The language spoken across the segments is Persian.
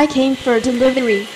I came for delivery.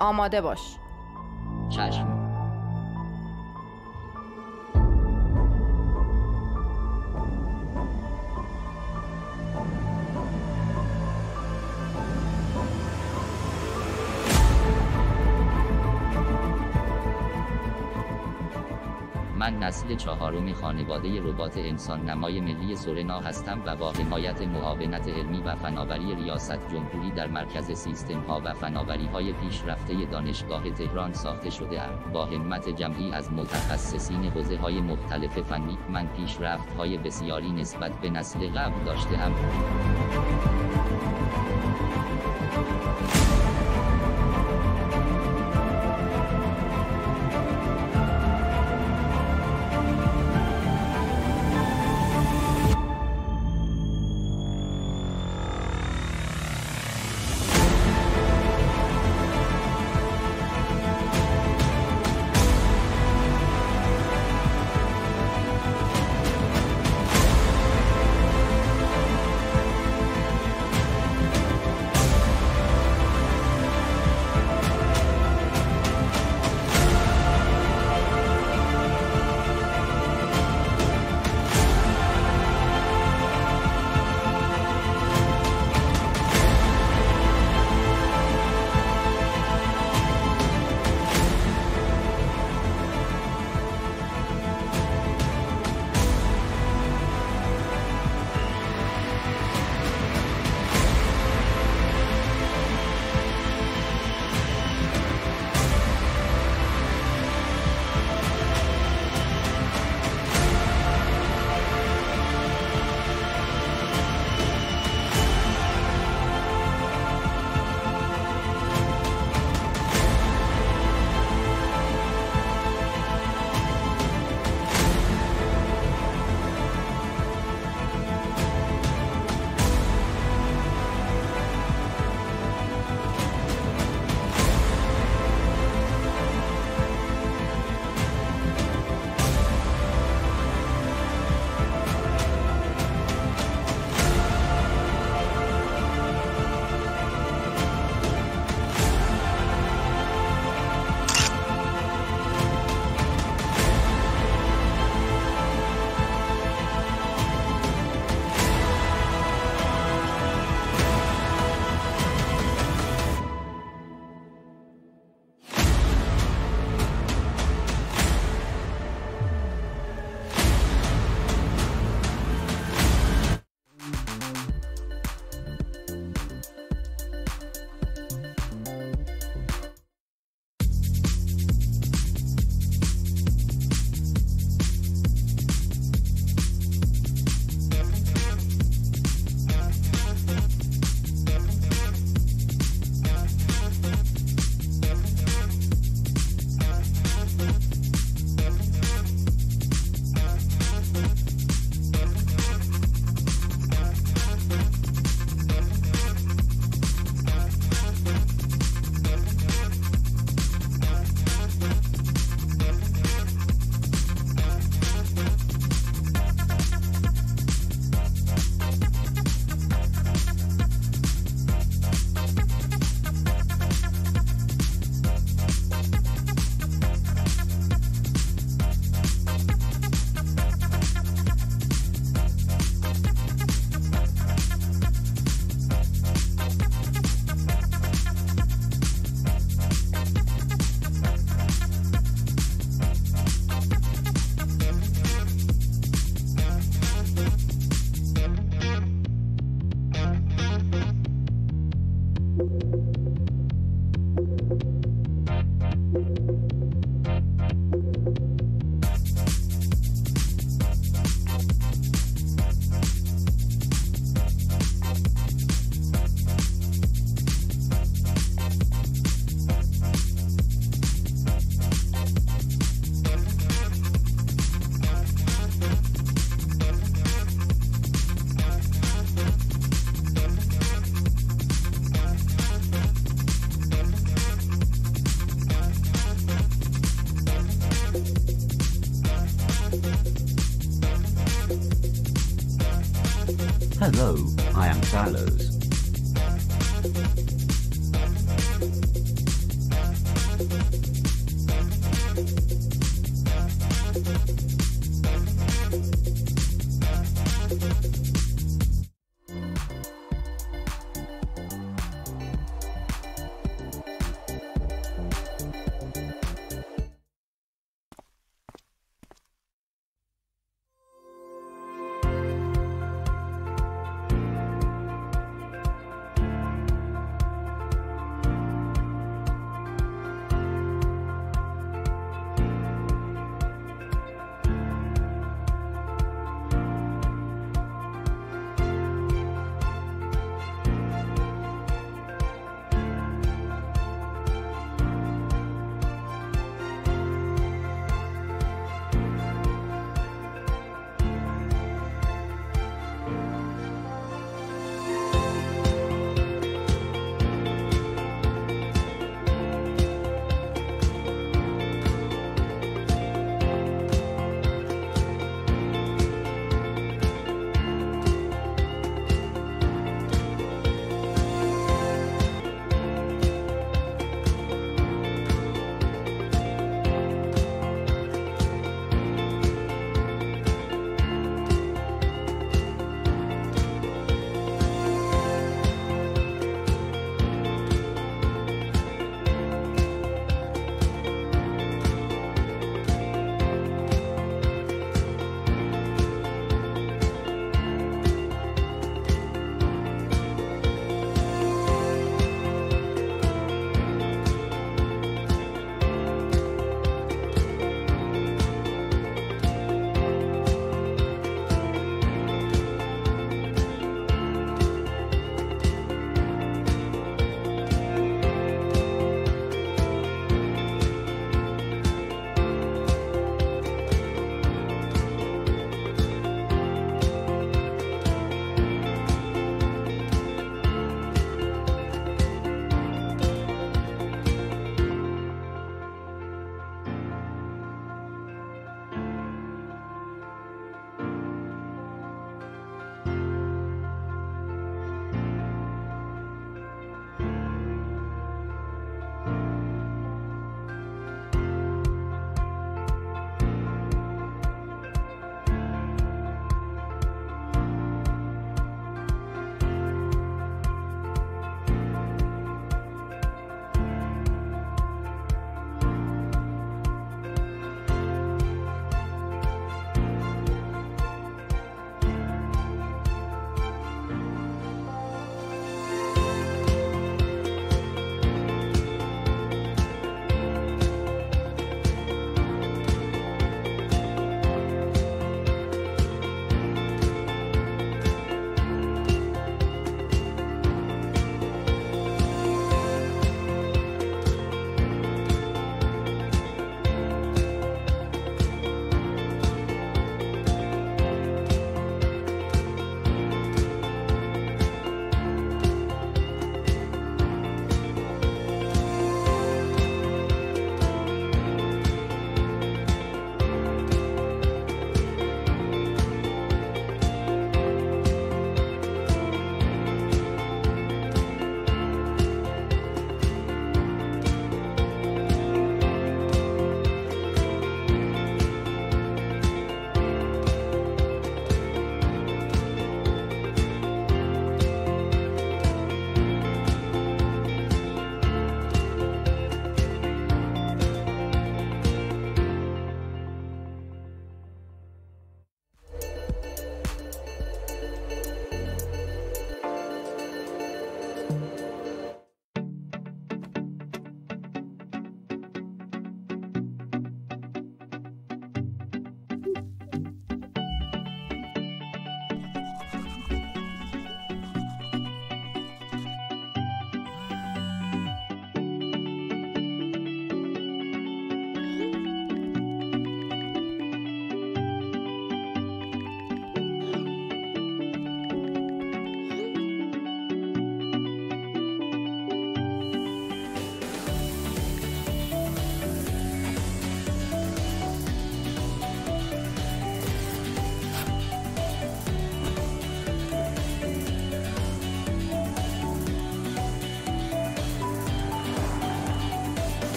آماده باش. چشم. من نسل چهارم خانواده ربات انسان نمای ملی سورنا هستم و با حمایت معاونت علمی و فناوری ریاست جمهوری در مرکز سیستم ها و فناوری های پیشرفته دانشگاه تهران ساخته شده ام. با همت جمعی از متخصصین حوزه های مختلف فنی من پیشرفت های بسیاری نسبت به نسل قبل داشته ام. Hello, I am Salos.